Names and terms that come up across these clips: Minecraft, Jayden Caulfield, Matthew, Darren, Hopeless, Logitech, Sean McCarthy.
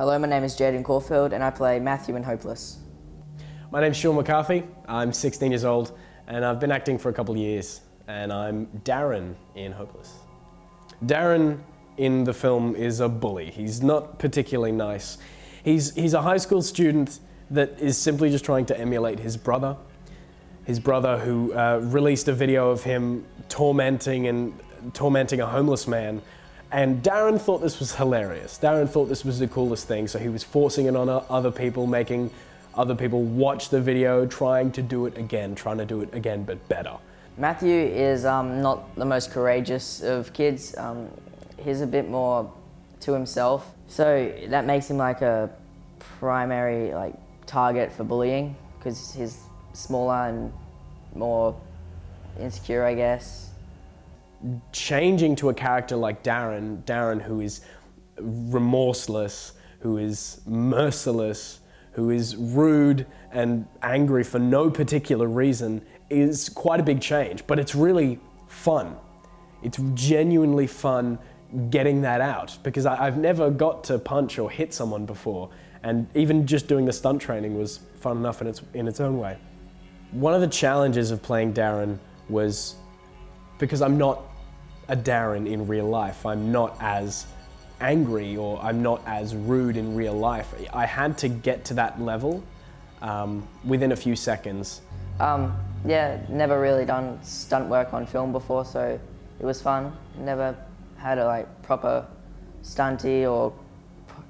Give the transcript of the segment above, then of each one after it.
Hello, my name is Jayden Caulfield and I play Matthew in Hopeless. My name's Sean McCarthy, I'm 16 years old and I've been acting for a couple of years, and I'm Darren in Hopeless. Darren in the film is a bully. He's not particularly nice. He's a high school student that is simply just trying to emulate his brother. His brother who released a video of him tormenting a homeless man. And Darren thought this was hilarious. Darren thought this was the coolest thing, so he was forcing it on other people, making other people watch the video, trying to do it again, but better. Matthew is not the most courageous of kids. He's a bit more to himself, so that makes him like a primary target for bullying because he's smaller and more insecure, I guess. Changing to a character like Darren who is remorseless, who is merciless, who is rude and angry for no particular reason is quite a big change, but it's really fun. It's genuinely fun getting that out because I've never got to punch or hit someone before, and even just doing the stunt training was fun enough in its own way. One of the challenges of playing Darren was because I'm not a Darren in real life. I'm not as angry or I'm not as rude in real life. I had to get to that level within a few seconds. Yeah, never really done stunt work on film before, so it was fun. Never had a proper stunty or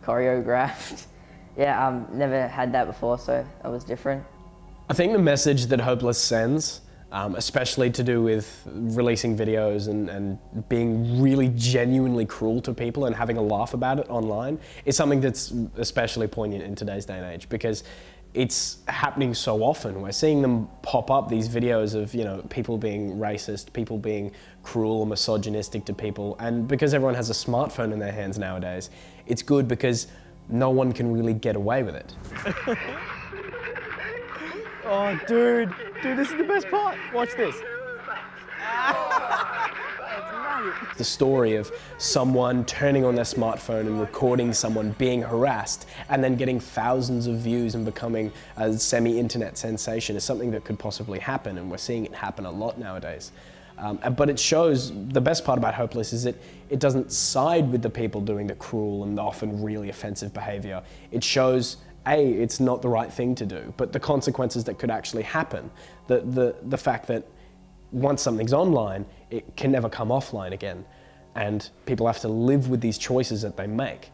choreographed. Yeah, never had that before, so that was different. I think the message that Hopeless sends, especially to do with releasing videos and being really genuinely cruel to people and having a laugh about it online, is something that's especially poignant in today's day and age because it's happening so often. We're seeing them pop up, these videos of people being racist, people being cruel, misogynistic to people, and because everyone has a smartphone in their hands nowadays, it's good because no one can really get away with it. Oh, dude, this is the best part. Watch this. The story of someone turning on their smartphone and recording someone being harassed and then getting thousands of views and becoming a semi-internet sensation is something that could possibly happen, and we're seeing it happen a lot nowadays. But it shows, the best part about Hopeless is that it doesn't side with the people doing the cruel and often really offensive behavior. It shows it's not the right thing to do, but the consequences that could actually happen. The fact that once something's online, it can never come offline again, and people have to live with these choices that they make.